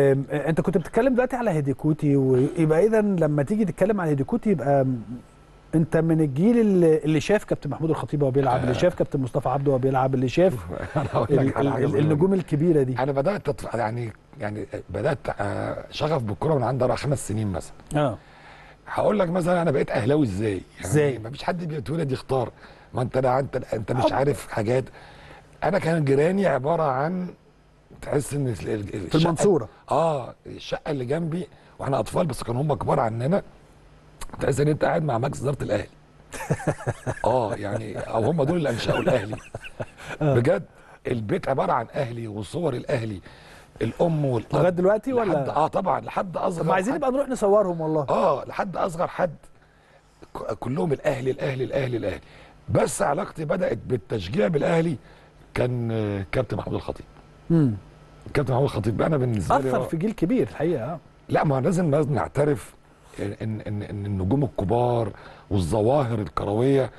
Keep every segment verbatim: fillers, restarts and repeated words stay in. انت كنت بتتكلم دلوقتي على هيديكوتي، ويبقى اذا لما تيجي تتكلم عن هيديكوتي يبقى انت من الجيل اللي شاف كابتن محمود الخطيب وهو بيلعب، اللي شاف كابتن مصطفى عبدو وهو بيلعب، اللي شاف النجوم الكبيره دي. انا بدات يعني يعني بدات شغف بالكوره من عندي خمس سنين مثلا. اه هقول لك مثلا انا بقيت اهلاوي ازاي؟ ازاي؟ يعني ما فيش حد بيتولد يختار، ما انت لا انت انت مش عارف حاجات. انا كان جيراني عباره عن تحس ان في المنصوره اه الشقه اللي جنبي واحنا اطفال بس كانوا هم كبار عننا، تحس ان انت قاعد مع مجلس اداره الاهلي. اه يعني او هم دول اللي انشأوا الاهلي بجد. البيت عباره عن اهلي وصور الاهلي، الام والاب لغايه دلوقتي ولا لحد اه طبعا لحد اصغر. طب عايزين نبقى نروح نصورهم والله. اه لحد اصغر حد كلهم الاهلي الاهلي الاهلي الاهلي. بس علاقتي بدات بالتشجيع بالاهلي كان كابتن محمود الخطيب. امم كابتن محمود الخطيب انا بالنسبه لي اثر في جيل كبير الحقيقه. لا ما لازم لازم نعترف ان ان ان النجوم الكبار والظواهر الكرويه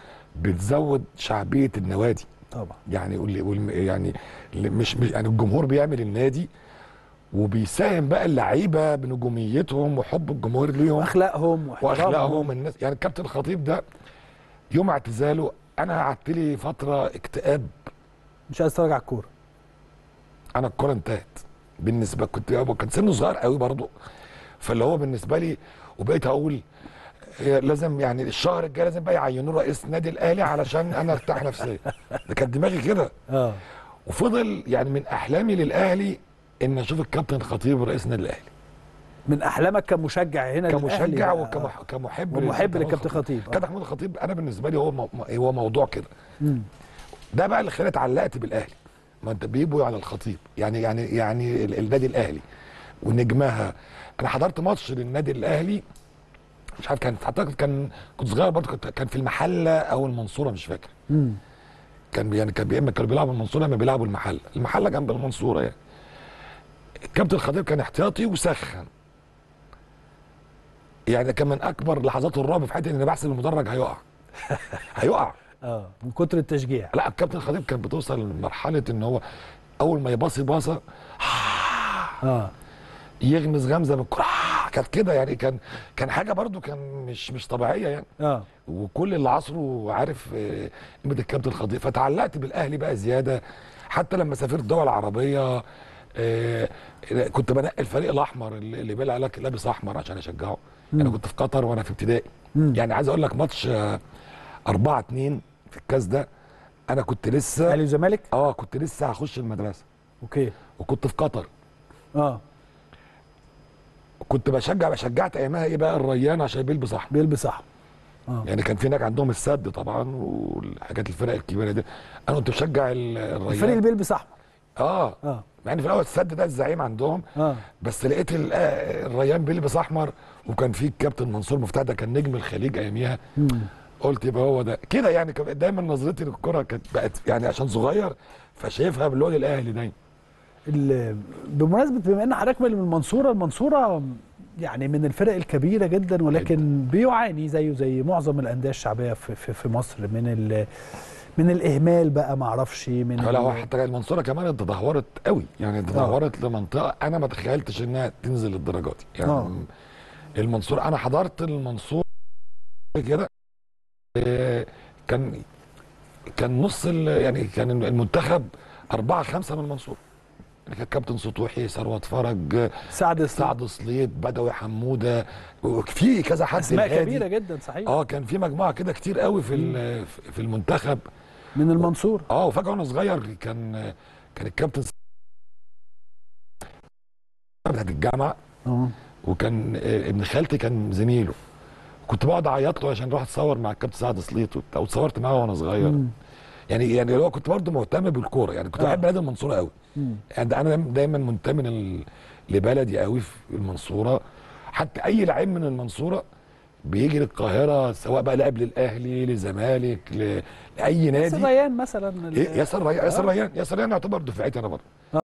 بتزود شعبيه النوادي طبعا. يعني يعني مش مش يعني الجمهور بيعمل النادي وبيساهم بقى اللعيبه بنجوميتهم وحب الجمهور ليهم واخلاقهم واخلاقهم الناس. يعني الكابتن الخطيب ده يوم اعتزاله انا قعدت لي فتره اكتئاب، مش عايز اتفرج على الكوره. انا الكوره انتهت بالنسبه، كنت كان سنه صغير قوي برضه، فاللي هو بالنسبه لي وبقيت اقول لازم يعني الشهر الجاي لازم بقى يعينوه رئيس نادي الاهلي علشان انا ارتاح نفسيا. ده كان دماغي كده. اه وفضل يعني من احلامي للاهلي ان اشوف الكابتن الخطيب رئيس نادي الاهلي. من احلامك كمشجع هنا للاهلي؟ كمشجع وكمحب ومحب للكابتن الخطيب. كابتن محمود الخطيب انا بالنسبه لي هو هو موضوع كده. امم ده بقى اللي خلاني اتعلقت بالاهلي. ما انت بيبوي على الخطيب يعني يعني يعني النادي الاهلي ونجمها. انا حضرت ماتش للنادي الاهلي مش عارف كان اعتقد كان كنت صغير برضه، كان في المحله او المنصوره مش فاكر. امم كان يعني كان يا اما كانوا بيلعبوا المنصوره يا اما بيلعبوا المحله، المحله جنب المنصوره يعني. الكابتن الخطيب كان احتياطي وسخن. يعني كان من اكبر لحظات الرعب في حياتي ان انا بحسب المدرج هيقع. هيقع اه من كتر التشجيع. لا الكابتن الخطيب كان بتوصل لمرحله ان هو اول ما يباصي باصه اه يغمز غمزه بالكره كانت كده. يعني كان كان حاجه برضو كان مش مش طبيعيه يعني. اه وكل اللي عصره عارف قيمه الكابتن الخطيب، فتعلقت بالاهلي بقى زياده. حتى لما سافرت دول عربيه آه كنت بنقي الفريق الاحمر اللي بيلعب لابس احمر عشان اشجعه. انا كنت في قطر وانا في ابتدائي. مم. يعني عايز اقول لك ماتش آه أربعة اتنين في الكاس ده انا كنت لسه اهلي وزمالك؟ اه كنت لسه هخش المدرسه. اوكي. وكنت في قطر. اه كنت بشجع بشجعت ايامها ايه بقى الريان عشان بيلبس احمر. بيلبس احمر. اه يعني كان في هناك عندهم السد طبعا والحاجات الفرق الكبيره دي. انا كنت بشجع الريان الفريق اللي بيلبس احمر. اه اه مع ان في الاول السد ده الزعيم عندهم. اه بس لقيت الريان بيلبس احمر وكان في الكابتن منصور مفتاح ده كان نجم الخليج اياميها. قلت يبقى هو ده كده. يعني دايما نظرتي للكره كانت بقت يعني عشان صغير فشايفها باللون الاهلي دايما. بمناسبه بما ان حضرتك من المنصوره، المنصوره يعني من الفرق الكبيره جدا ولكن بيعاني زيه زي معظم الانديه الشعبيه في, في, في مصر من ال من الاهمال بقى ما اعرفش من لا حتى المنصوره كمان اتدهورت قوي يعني اتدهورت لمنطقه انا ما تخيلتش انها تنزل للدرجه دي يعني. أوه. المنصوره انا حضرت المنصوره كده كان كان نص يعني كان المنتخب أربعة خمسة من المنصوره. كان كابتن سطوحي، ثروت فرج، سعد سعد سليط، بدوي حموده، وفي كذا حد اسماء كبيره جدا صحيح. اه كان في مجموعه كده كتير قوي في في المنتخب من المنصوره. اه وفجاه وانا صغير كان كان الكابتن بتاعت الجامعه اه وكان ابن خالتي كان زميله. كنت بقعد اعيط له عشان اروح اتصور مع الكابتن سعد سليط وبتاع واتصورت معاه وانا صغير. مم. يعني يعني اللي هو كنت برضه مهتم بالكوره يعني كنت بحب نادي المنصوره قوي. يعني انا دايما منتمي من لبلدي قوي في المنصوره. حتى اي لعيب من المنصوره بيجي للقاهره سواء بقى لعب للاهلي لزمالك لاي نادي. ياسر ريان مثلا ياسر ريان ياسر ريان ياسر ريان يعتبر دفعتي انا برضه.